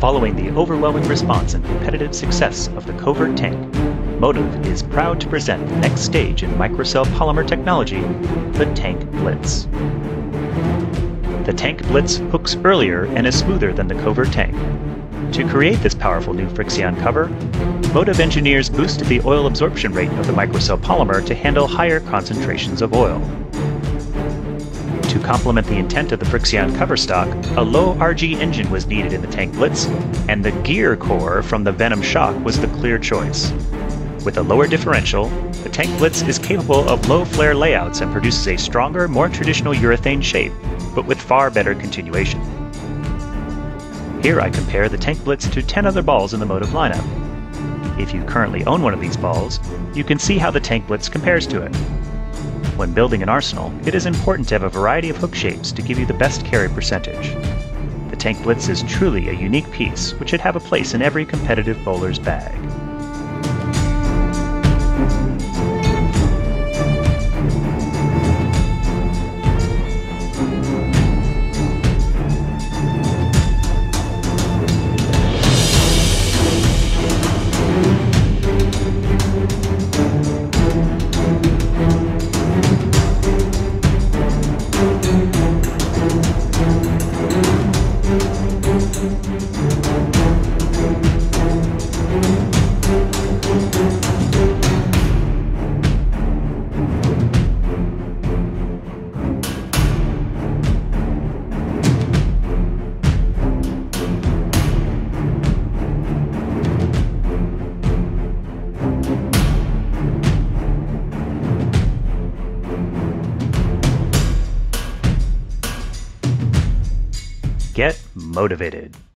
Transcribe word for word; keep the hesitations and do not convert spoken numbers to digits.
Following the overwhelming response and competitive success of the Covert Tank, MOTIV is proud to present the next stage in microcell polymer technology, the Tank Blitz. The Tank Blitz hooks earlier and is smoother than the Covert Tank. To create this powerful new Frixion cover, MOTIV engineers boosted the oil absorption rate of the microcell polymer to handle higher concentrations of oil. To complement the intent of the Frixion cover stock, a low R G engine was needed in the Tank Blitz, and the gear core from the Venom Shock was the clear choice. With a lower differential, the Tank Blitz is capable of low flare layouts and produces a stronger, more traditional urethane shape, but with far better continuation. Here I compare the Tank Blitz to ten other balls in the MOTIV lineup. If you currently own one of these balls, you can see how the Tank Blitz compares to it. When building an arsenal, it is important to have a variety of hook shapes to give you the best carry percentage. The Tank Blitz is truly a unique piece which should have a place in every competitive bowler's bag. Get motivated.